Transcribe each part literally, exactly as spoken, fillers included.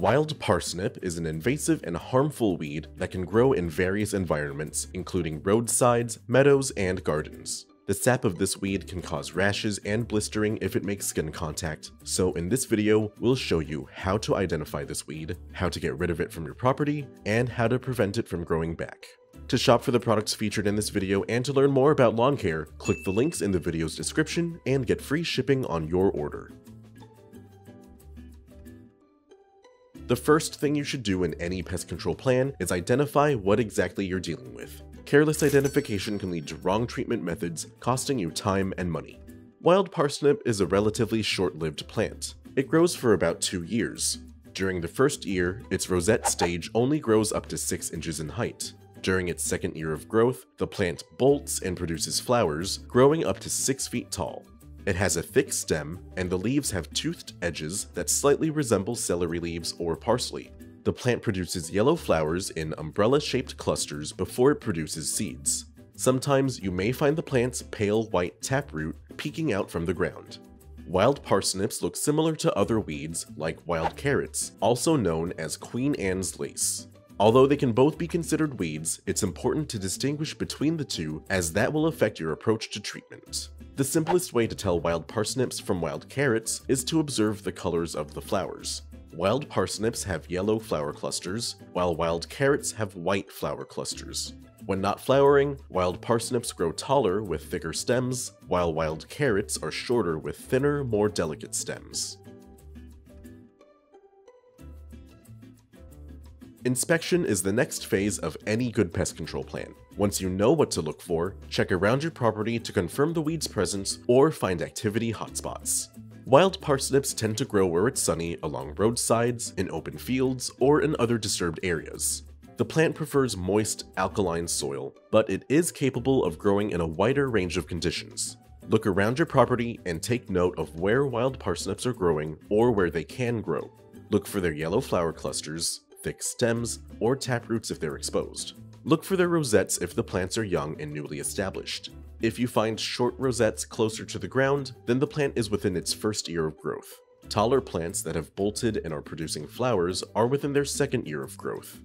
Wild parsnip is an invasive and harmful weed that can grow in various environments, including roadsides, meadows, and gardens. The sap of this weed can cause rashes and blistering if it makes skin contact, so in this video, we'll show you how to identify this weed, how to get rid of it from your property, and how to prevent it from growing back. To shop for the products featured in this video and to learn more about lawn care, click the links in the video's description and get free shipping on your order. The first thing you should do in any pest control plan is identify what exactly you're dealing with. Careless identification can lead to wrong treatment methods, costing you time and money. Wild parsnip is a relatively short-lived plant. It grows for about two years. During the first year, its rosette stage only grows up to six inches in height. During its second year of growth, the plant bolts and produces flowers, growing up to six feet tall. It has a thick stem, and the leaves have toothed edges that slightly resemble celery leaves or parsley. The plant produces yellow flowers in umbrella-shaped clusters before it produces seeds. Sometimes you may find the plant's pale white taproot peeking out from the ground. Wild parsnips look similar to other weeds like wild carrots, also known as Queen Anne's lace. Although they can both be considered weeds, it's important to distinguish between the two as that will affect your approach to treatment. The simplest way to tell wild parsnips from wild carrots is to observe the colors of the flowers. Wild parsnips have yellow flower clusters, while wild carrots have white flower clusters. When not flowering, wild parsnips grow taller with thicker stems, while wild carrots are shorter with thinner, more delicate stems. Inspection is the next phase of any good pest control plan. Once you know what to look for, check around your property to confirm the weed's presence or find activity hotspots. Wild parsnips tend to grow where it's sunny, along roadsides, in open fields, or in other disturbed areas. The plant prefers moist, alkaline soil, but it is capable of growing in a wider range of conditions. Look around your property and take note of where wild parsnips are growing or where they can grow. Look for their yellow flower clusters, thick stems, or taproots if they're exposed. Look for their rosettes if the plants are young and newly established. If you find short rosettes closer to the ground, then the plant is within its first year of growth. Taller plants that have bolted and are producing flowers are within their second year of growth.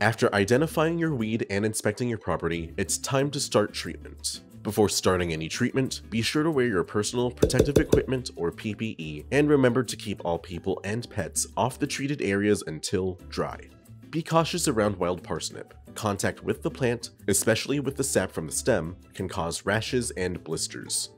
After identifying your weed and inspecting your property, it's time to start treatment. Before starting any treatment, be sure to wear your personal protective equipment or P P E and remember to keep all people and pets off the treated areas until dry. Be cautious around wild parsnip. Contact with the plant, especially with the sap from the stem, can cause rashes and blisters.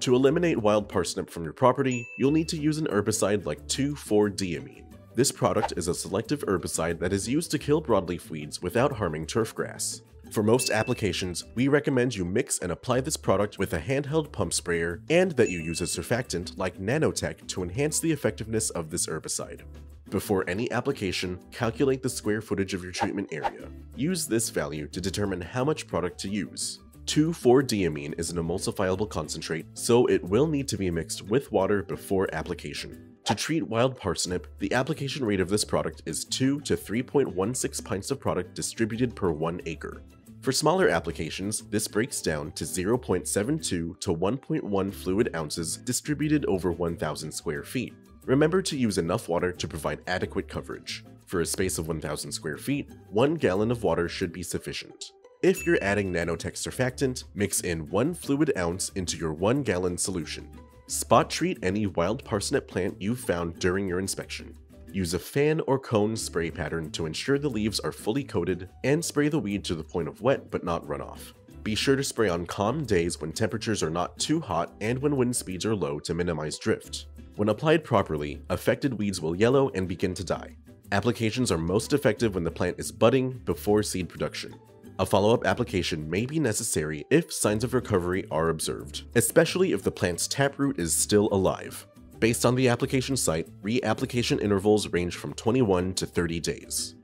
To eliminate wild parsnip from your property, you'll need to use an herbicide like two four D Amine. This product is a selective herbicide that is used to kill broadleaf weeds without harming turf grass. For most applications, we recommend you mix and apply this product with a handheld pump sprayer and that you use a surfactant like Nanotek to enhance the effectiveness of this herbicide. Before any application, calculate the square footage of your treatment area. Use this value to determine how much product to use. two four D Amine is an emulsifiable concentrate, so it will need to be mixed with water before application. To treat wild parsnip, the application rate of this product is two to three point one six pints of product distributed per one acre. For smaller applications, this breaks down to zero point seven two to one point one fluid ounces distributed over one thousand square feet. Remember to use enough water to provide adequate coverage. For a space of one thousand square feet, one gallon of water should be sufficient. If you're adding Nanotek surfactant, mix in one fluid ounce into your one gallon solution. Spot treat any wild parsnip plant you've found during your inspection. Use a fan or cone spray pattern to ensure the leaves are fully coated and spray the weed to the point of wet but not runoff. Be sure to spray on calm days when temperatures are not too hot and when wind speeds are low to minimize drift. When applied properly, affected weeds will yellow and begin to die. Applications are most effective when the plant is budding before seed production. A follow-up application may be necessary if signs of recovery are observed, especially if the plant's taproot is still alive. Based on the application site, reapplication intervals range from twenty-one to thirty days.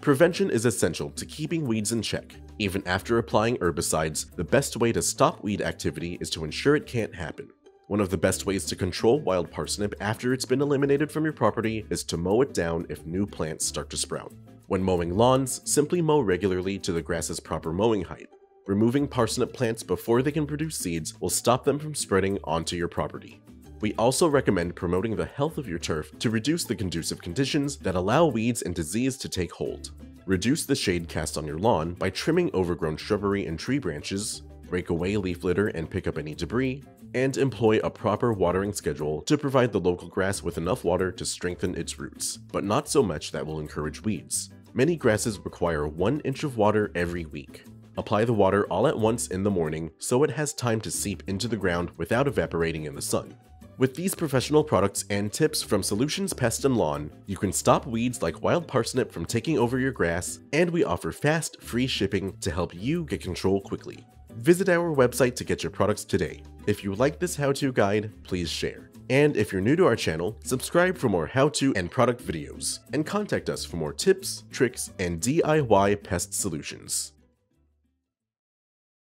Prevention is essential to keeping weeds in check. Even after applying herbicides, the best way to stop weed activity is to ensure it can't happen. One of the best ways to control wild parsnip after it's been eliminated from your property is to mow it down if new plants start to sprout. When mowing lawns, simply mow regularly to the grass's proper mowing height. Removing parsnip plants before they can produce seeds will stop them from spreading onto your property. We also recommend promoting the health of your turf to reduce the conducive conditions that allow weeds and disease to take hold. Reduce the shade cast on your lawn by trimming overgrown shrubbery and tree branches, rake away leaf litter and pick up any debris, and employ a proper watering schedule to provide the local grass with enough water to strengthen its roots, but not so much that will encourage weeds. Many grasses require one inch of water every week. Apply the water all at once in the morning so it has time to seep into the ground without evaporating in the sun. With these professional products and tips from Solutions Pest and Lawn, you can stop weeds like wild parsnip from taking over your grass, and we offer fast, free shipping to help you get control quickly. Visit our website to get your products today. If you like this how-to guide, please share. And if you're new to our channel, subscribe for more how-to and product videos, and contact us for more tips, tricks, and D I Y pest solutions.